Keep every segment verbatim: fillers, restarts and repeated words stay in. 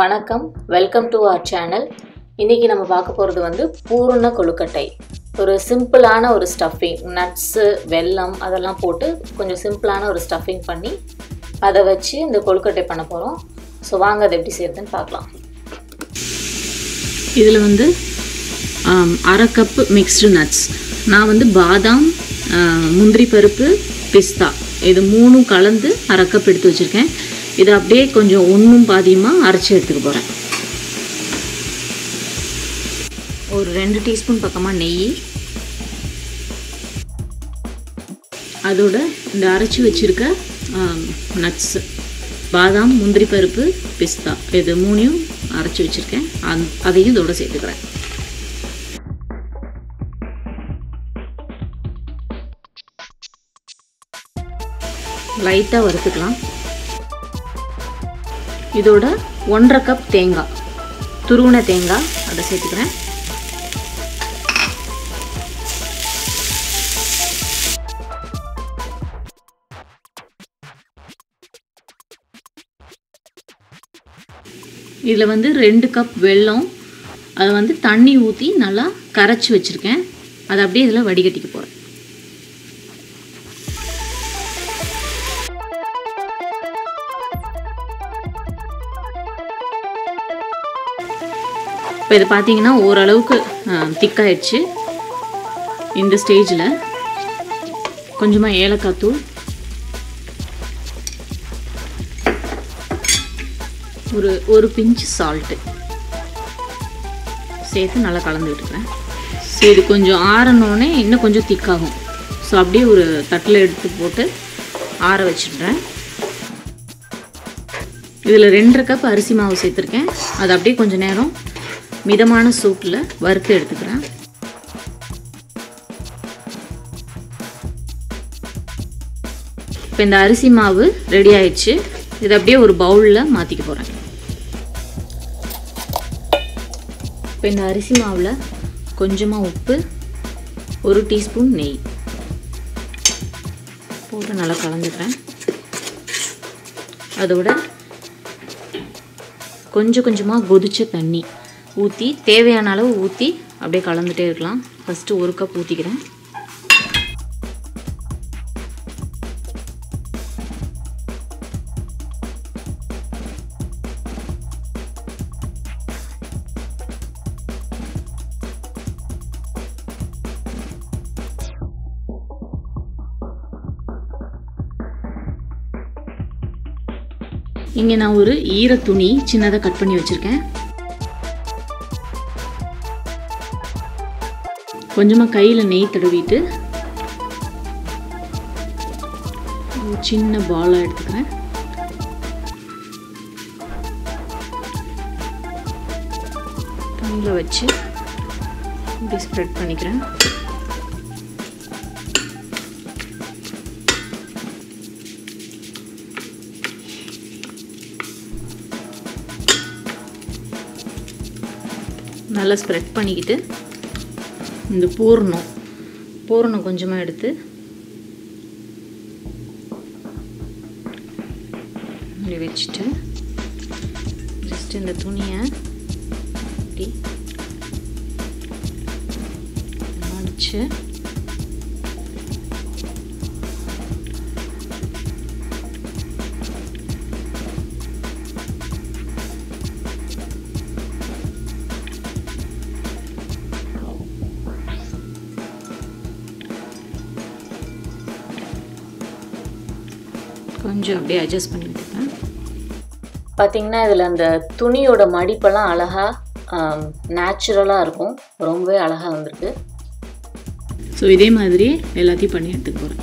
வணக்கம், welcome to our channel. இன்னைக்கு நம்ம பார்க்க போறது வந்து பூரண கொழுக்கட்டை. ஒரு சிம்பிளான ஒரு ஸ்டஃபிங், நட்ஸ், வெல்லம் அதெல்லாம் போட்டு கொஞ்சம் சிம்பிளான ஒரு ஸ்டஃபிங் பண்ணி அதை வச்சு இந்த கொழுக்கட்டை பண்ண போறோம். சோ வாங்க அதை எப்படி செய்யறதுன்னு பார்க்கலாம். இதுல வந்து அரை கப் மிக்ஸ்டு நட்ஸ். நான் வந்து பாதாம், முந்திரி பருப்பு, பிஸ்தா இது மூணும் கலந்து அரை கப் எடுத்து வச்சிருக்கேன். இது அப்படியே கொஞ்சம் ஒன்றும் பாதியமாக அரைச்சி எடுத்துக்க போகிறேன். ஒரு ரெண்டு டீஸ்பூன் பக்கமாக நெய், அதோட இந்த அரைச்சி வச்சுருக்க நட்ஸு, பாதாம், முந்திரி பருப்பு, பிஸ்தா இது மூணையும் அரைச்சி வச்சுருக்கேன். அந் அதையும் இதோட சேர்த்துக்கிறேன். லைட்டாக வறுத்துக்கலாம். இதோட ஒன்றரை கப் தேங்காய், துருவின தேங்காய் அதை சேர்த்துக்கிறேன். இதில் வந்து ரெண்டு கப் வெல்லம், அதை வந்து தண்ணி ஊற்றி நல்லா கரைச்சி வச்சுருக்கேன். அதை அப்படியே இதில் வடிகட்டிக்க போகிறேன். இப்போ இது பார்த்தீங்கன்னா ஓரளவுக்கு திக்காயிடுச்சு. இந்த ஸ்டேஜில் கொஞ்சமாக ஏலக்காய் தூள், ஒரு ஒரு பிஞ்சு சால்ட்டு சேர்த்து நல்லா கலந்து விட்டுக்கிறேன். ஸோ இது கொஞ்சம் ஆறணுன்னே இன்னும் கொஞ்சம் திக்காகும். ஸோ அப்படியே ஒரு தட்டில் எடுத்து போட்டு ஆற வச்சுடுறேன். இதில் ரெண்டரை கப் அரிசி மாவு சேர்த்துருக்கேன். அது அப்படியே கொஞ்சம் நேரம் மிதமான சூட்டில் வறுத்து எடுத்துக்கிறேன். இப்போ இந்த அரிசி மாவு ரெடி ஆயிடுச்சு. இது அப்படியே ஒரு பவுலில் மாற்றிக்க போகிறேன். இப்போ இந்த அரிசி மாவில் கொஞ்சமாக உப்பு, ஒரு டீஸ்பூன் நெய் போட்டு நல்லா கலந்துக்கிறேன். அதோட கொஞ்சம் கொஞ்சமாக கொதிச்ச தண்ணி ஊற்றி, தேவையான அளவு ஊற்றி அப்படியே கலந்துகிட்டே இருக்கலாம். ஃபஸ்ட்டு ஒரு கப் ஊற்றிக்கிறேன். இங்கே நான் ஒரு ஈர துணி சின்னதாக கட் பண்ணி வச்சுருக்கேன். கொஞ்சமாக கையில் நெய் தடவிட்டு சின்ன பாலாக எடுத்துக்கிறேன். தண்ணியில் வச்சு இப்படி ஸ்ப்ரெட் பண்ணிக்கிறேன். நல்லா ஸ்ப்ரெட் பண்ணிக்கிட்டு இந்த பூரணம் பூரணம் கொஞ்சமாக எடுத்து இப்படி வச்சுட்டு ஜஸ்ட் இந்த துணியை இப்படி மடிச்சு கொஞ்சம் அப்படியே அட்ஜஸ்ட் பண்ணிட்டு இருக்கேன். பார்த்தீங்கன்னா இதில் அந்த துணியோட மடிப்பெல்லாம் அழகாக நேச்சுரலாக இருக்கும். ரொம்பவே அழகாக வந்திருக்கு. ஸோ இதே மாதிரி எல்லாத்தையும் பண்ணி எடுத்துக்க போகிறேன்.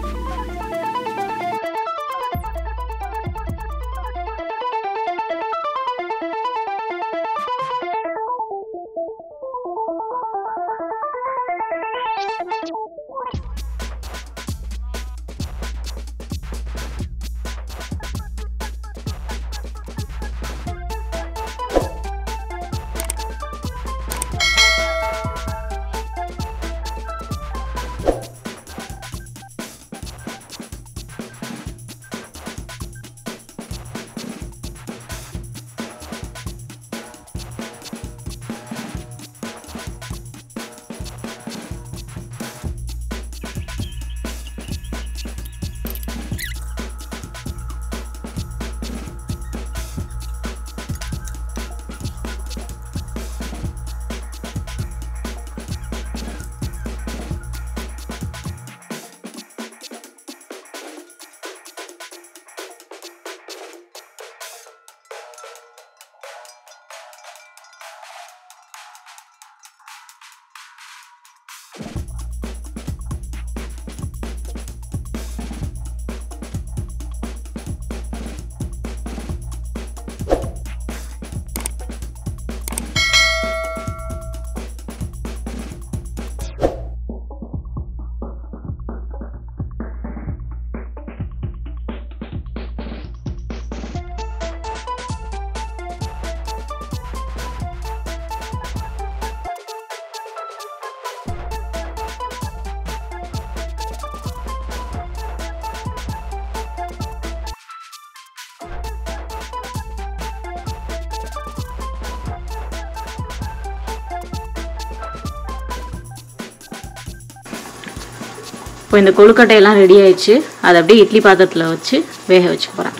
இப்போ இந்த கொழுக்கட்டை எல்லாம் ரெடி ஆயிடுச்சு அத அப்படியே இட்லி பாத்திரத்துல வச்சு வேக வச்சு போறேன்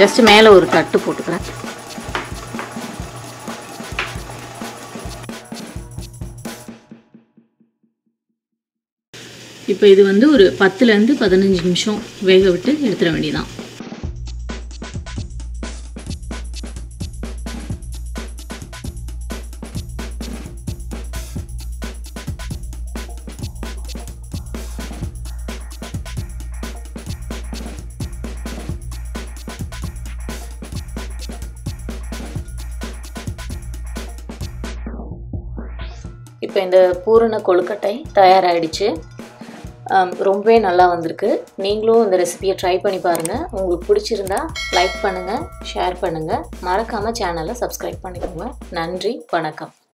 ஜஸ்ட் மேல ஒரு தட்டு போட்டுக்கறேன் இப்போ இது வந்து ஒரு பத்து ல இருந்து பதினைந்து நிமிஷம் வேக விட்டு எடுத்துற வேண்டியதான் இப்போ இந்த பூரண கொழுக்கட்டை தயார் ஆயிடுச்சு ரொம்பவே நல்லா வந்திருக்கு நீங்களும் இந்த ரெசிபியை ட்ரை பண்ணி பாருங்க உங்களுக்கு பிடிச்சிருந்தா லைக் பண்ணுங்க ஷேர் பண்ணுங்க மறக்காம சேனலை சப்ஸ்கிரைப் பண்ணிக்கோங்க நன்றி வணக்கம்